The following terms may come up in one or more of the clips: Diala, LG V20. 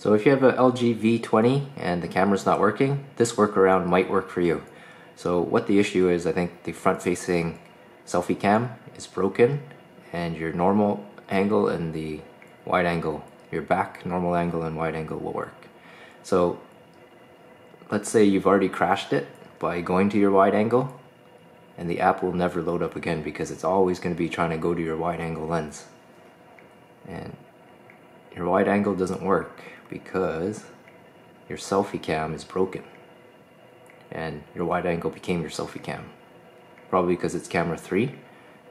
So if you have a LG V20 and the camera's not working, this workaround might work for you. So what the issue is, I think the front-facing selfie cam is broken, and your normal angle and the wide angle, your back normal angle and wide angle will work. So let's say you've already crashed it by going to your wide angle, and the app will never load up again because it's always going to be trying to go to your wide angle lens. And your wide angle doesn't work because your selfie cam is broken, and your wide angle became your selfie cam, probably because it's camera 3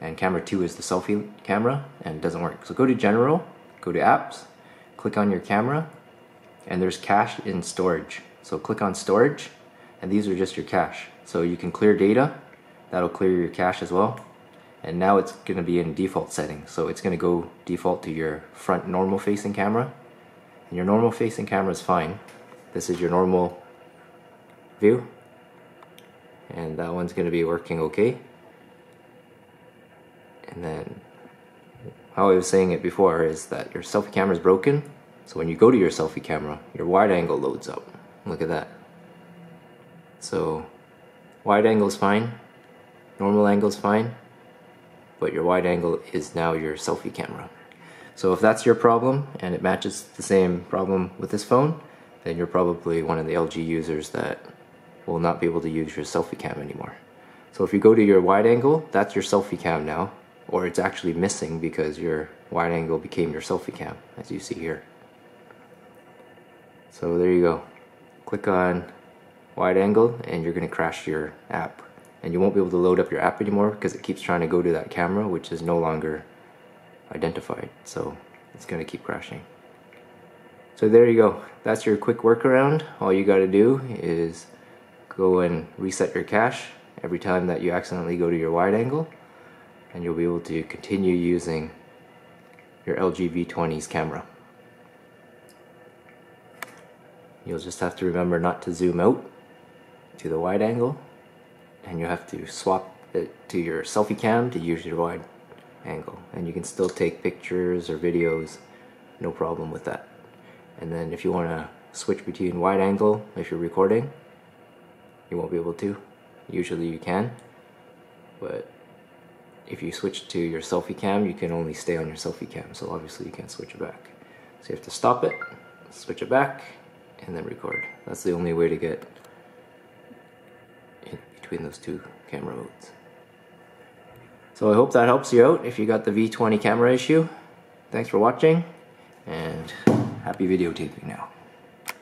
and camera 2 is the selfie camera, and it doesn't work. So go to general, go to apps, click on your camera, and there's cache in storage. So click on storage, and these are just your cache. So you can clear data, that'll clear your cache as well. And now it's going to be in default settings, so it's going to go default to your front normal facing camera, and your normal facing camera is fine. This is your normal view, and that one's going to be working okay. And then how I was saying it before is that your selfie camera is broken, so when you go to your selfie camera, your wide angle loads up. Look at that. So wide angle is fine, normal angle is fine, but your wide angle is now your selfie camera. So if that's your problem, and it matches the same problem with this phone, then you're probably one of the LG users that will not be able to use your selfie cam anymore. So if you go to your wide angle, that's your selfie cam now, or it's actually missing because your wide angle became your selfie cam, as you see here. So there you go. Click on wide angle and you're going to crash your app, and you won't be able to load up your app anymore because it keeps trying to go to that camera which is no longer identified, so it's going to keep crashing. So there you go, that's your quick workaround. All you got to do is go and reset your cache every time that you accidentally go to your wide angle, and you'll be able to continue using your LG V20's camera. You'll just have to remember not to zoom out to the wide angle, and you have to swap it to your selfie cam to use your wide angle, and you can still take pictures or videos, no problem with that. And then if you want to switch between wide angle if you're recording, you won't be able to. Usually you can, but if you switch to your selfie cam, you can only stay on your selfie cam, so obviously you can't switch it back. So you have to stop it, switch it back, and then record. That's the only way to get in between those two camera modes. So I hope that helps you out if you got the V20 camera issue. Thanks for watching, and happy videotaping now.